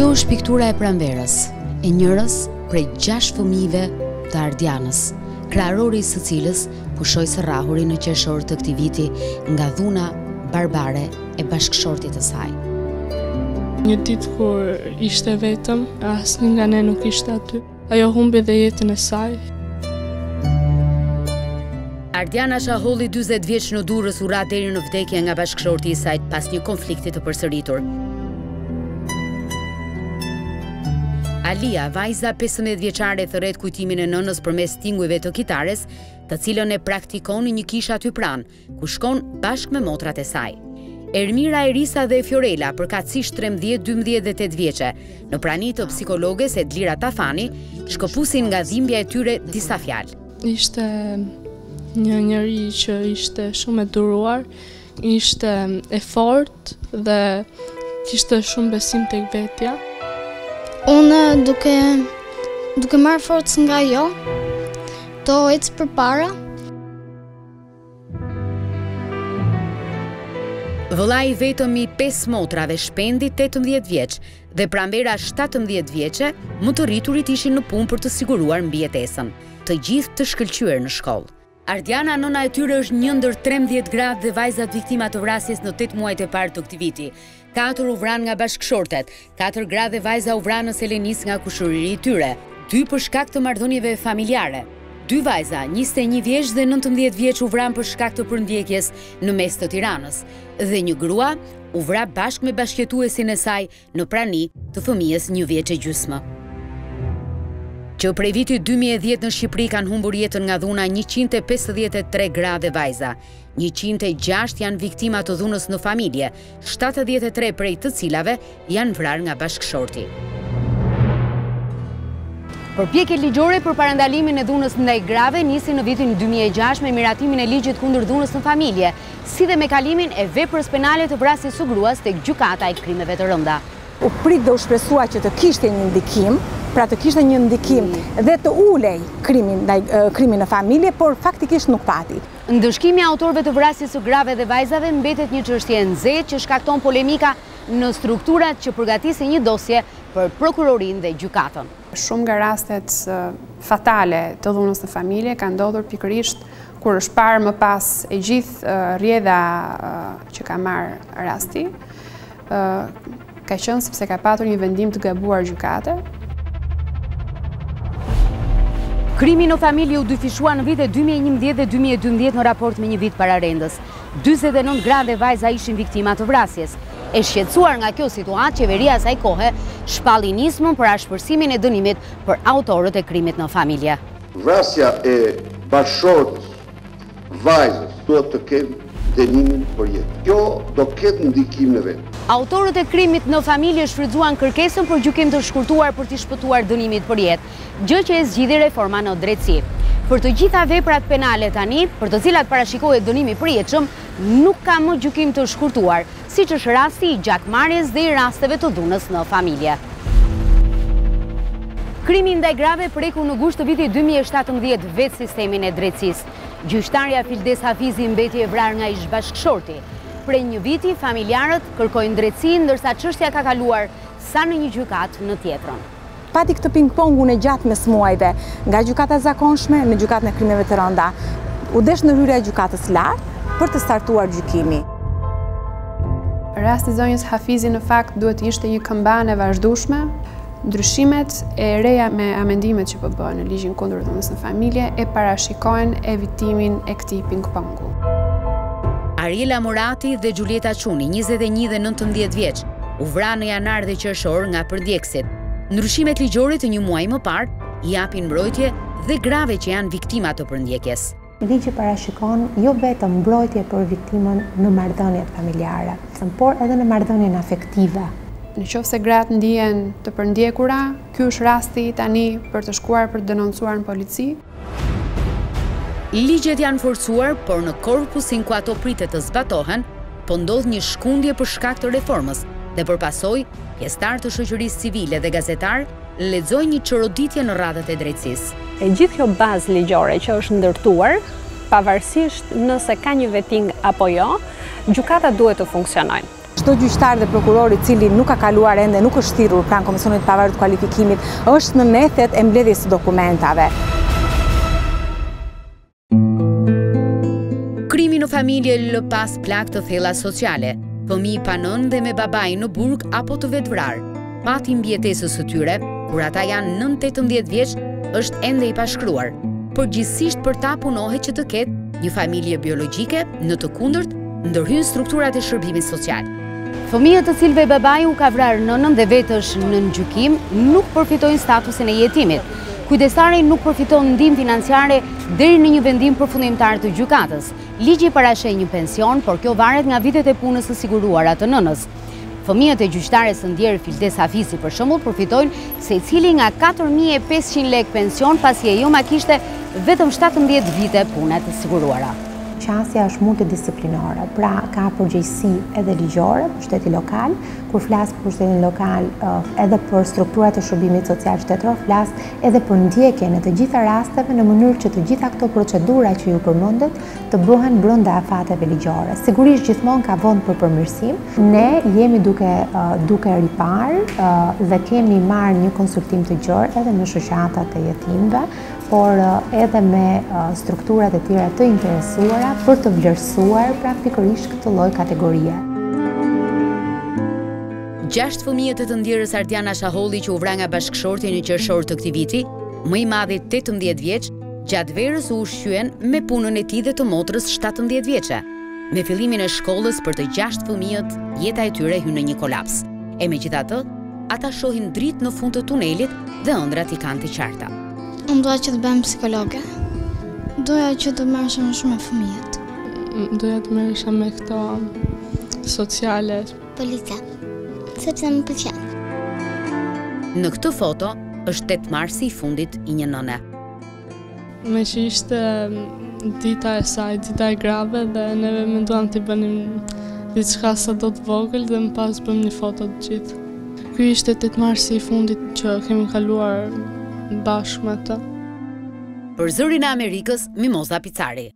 Kjo është piktura e pranverës, e njërës prej 6 fëmijëve të Ardianës, krarori I së cilës pushoi sërrahurin në qershor të këtij viti nga dhuna barbare e bashkëshortit të saj. Një ditë kur ishte vetëm, asnjë nga ne nuk ishte aty. Ajo humbi dhe jetën e saj. Artiana Shaholli, 40 vjeç në Durrës, u ra deri në vdekje nga bashkëshorti I saj pas një konflikti të përsëritur. Alia, vajza 15 vjeçare, thret kujtimin e nënës përmes tingujve të kitares, të cilën e praktikon në një kishë aty pranë, ku shkon bashkë me motrat e saj. Ermira Erisa dhe Fiorella, përkatësisht 13, 12 dhe 8 vjeçë, në prani të psikologes Edlira Tafani, shkëpusin nga dhimbja e tyre disa fjalë. Ishte një njeri që ishte shumë e duruar, ishte e fortë dhe kishte shumë besim tek vetja. Unë duke marrë forcë nga ajo, do ecë përpara. Vëllai I vetëm I 5 motrave, Shpendi 18 vjeç dhe pranvera 17 vjeçe, më të rriturit ishin në punë për të siguruar mbijetesën, të gjithë të shkëlqyer në shkollë. Ardiana, nëna e tyre, është një ndër 13 gradë dhe vajzat viktima të vrasjes në 8 muajt e parë të këtij viti. 4 u vranë nga bashkëshortet, 4 gradë dhe vajza u vranë në Selenis nga kushëriri I tyre, 2 për shkak të marrëdhënieve familjare. 2 vajza, 21 vjeç dhe 19 vjeç u vranë për shkak të përndjekjes në mes të Tiranës, dhe një grua u vra bashkë me bashkëtuesin e saj në prani të fëmijës 1 vjeç e gjysmë. Që prej vitit 2010 në Shqipëri kanë humbur jetën nga dhuna 153 gra dhe vajza, 106 janë viktima të dhunës në familje, 73 prej të cilave janë vrarë nga bashkëshorti. Përpjekje ligjore për parandalimin e dhunës ndaj grave nisi në vitin 2006 me miratimin e ligjit kundër dhunës në familje, si dhe me kalimin e veprës penale të vrasjes së gruas tek gjykata e krimeve të rënda. U prit dhe u shpresua që të kishte një ndikim, pra të kishte një ndikim dhe të ulej krimin në familje, por faktikisht nuk pati. Ndëshkimi autorëve të vrasjes së grave dhe vajzave mbetet një çështje e nxehtë që shkakton polemika në strukturat që përgatisin një dosje për prokurorinë dhe gjykatën. Shumë nga rastet fatale të dhunës në familje kanë ndodhur pikërisht kur është parë më pas e gjithë rrjedha që ka marrë rasti, ka qenë sepse ka patur një vendim të gabuar gjykate. Krimi në familje u dyfishua në vitet 2011 dhe 2012 në raport me një vit para rendës. 49 gra dhe vajza ishin viktima të vrasjes. E shqetësuar nga kjo situatë, qeveria asaj kohe shpalli nismën për ashpërsimin e dënimit për autorët e krimit në familje. Vrasja e bashkëshortit vajzës duhet të ketë dënimin për jetë. Kjo do ketë ndikim në vetë. Autorët e krimit në familje shfrytzuan kërkesën për gjykim të shkurtuar për t'i shpëtuar dënimit për jetë, gjë që e zgjidhi reforma në drejtësi. Për të gjitha veprat penale tani, për të cilat parashikohet dënimi përjetshëm, nuk ka më gjykim të shkurtuar, siç është rasti I gjakmarrjes dhe I rasteve të dhunës në familje. Krimi ndaj grave preku në gusht të vitit 2017 vetë sistemin e drejtësisë. Gjyqtarja Fildes Hafizi mbeti e vrarë nga ish bashkëshorti. Prej një viti, familjarët kërkojnë drejtësinë, ndërsa çështja ka kaluar sa në një gjykatë në tjetrën. Pati këtë ping-pongun e gjatë mes muajve, nga gjykata e zakonshme në gjykatën e krimeve të rënda, u desh në hyrja e gjykatës lartë për të startuar gjykimi. Rasti zonjës Hafizi në fakt duhet ishte një këmban e vazhdueshme, ndryshimet e reja me amendimet që po bëhen në ligjin kundër dhunës në familje e parashikojnë evitimin e këtij ping-pongu. Elila Morati dhe Giulietta Çuni, 21 dhe 19 vjeç, u vranë në janar dhe qershor nga përndjekësit. Ndryshimet ligjore të një muaj më parë I japin mbrojtje dhe grave që janë viktima të përndjekjes. Ligji parashikon jo vetëm mbrojtje për viktimën në marrëdhëniet familjare, por edhe në marrëdhënien afektive. Nëse gratë ndihen të përndjekura, ky është rasti tani për të shkuar për të denoncuar në polici. Ligjet janë forcuar, por në korpusin ku ato pritet të zbatohen, po ndodh një shkundje për shkak të reformës dhe për pasojë pjesëtar të shoqërisë civile dhe gazetar lexojnë një çoroditje në radhët e drejtësisë. E gjithë kjo bazë ligjore që është ndërtuar, pavarësisht nëse ka një veting apo jo, gjykata duhet të funksionojë. çdo gjyqtar dhe prokuror I cili nuk ka kaluar ende nuk është thirrur pranë Komisionit Pavarur të Kualifikimit është në methet e mbledhjes së dokumentave. Krimi në familje lë pas plagë të thella sociale. Fëmijë panon dhe me babain në burg apo të vetvrarë. Pati mbjetesës së tyre, kur ata janë 9-18 vjeç, është ende I pashkruar. Përgjithsisht për ta punohet që të ketë një familje biologjike, në të kundërt ndërhyjnë strukturat e shërbimit social. Fëmijët të cilëve babai u ka vrarë nënën dhe vetësh në gjykim nuk përfitojnë statusin e jetimit. Kujdestari nuk përfiton ndihmë financiare deri në një vendim përfundimtar të gjykatës. Ligji parasheh një pension, por kjo varet nga vitet e punës së siguruara të nënës. Fëmijët e gjyqtares së ndjerë Fildes Hafizi për shembull përfitojnë secili nga 4500 lekë pension pasi ajo ma kishte vetëm 17 vite pune të siguruara. Qasja është multidisciplinore, pra ka përgjegjësi edhe ligjore, shteti lokal, kur flas për shtetin lokal edhe për strukturat e shërbimit social shtetror, flas edhe për ndjekjen e të gjitha rasteve në mënyrë që të gjitha këto procedura që ju përmendet të bëhen brenda afateve ligjore. Sigurisht gjithmonë ka vend për përmirësim. Ne jemi duke riparë dhe kemi marrë një konsultim të gjerë edhe me shoqatat e jetimëve, por edhe me strukturat e tjera të interesuara për të vlerësuar praktikisht këtë lloj kategorie. 6 fëmijët e të ndjerës Artiana Shaholli që u vra nga bashkëshorti në qershor të këtij viti, më I madhi 18 vjeç, gjatë verës u ushqyen me punën e tij dhe të motrës 17 vjeçë. Me fillimin e shkollës për të 6 fëmijët, jeta e tyre hyn në një kolaps. E megjithatë, ata shohin dritë në fund të tunelit dhe ëndrat I kanë të qarta. Unë dua që të bëhem psikologe. Doja që të marrësha më shumë me fëmijët. Doja të marrësha me këto sociale. Policia, sepse më pëlqen. Në këtë foto është 8 marsi I fundit I një nëne. Me që ishte dita e saj, dita e grave dhe neve menduam të I bënim diçka sado të vogël dhe më pas bëm një foto të gjithë. Ky ishte 8 marsi I fundit që kemi kaluar bashkë me të. Për Zërin e Amerikës, Mimoza Picari.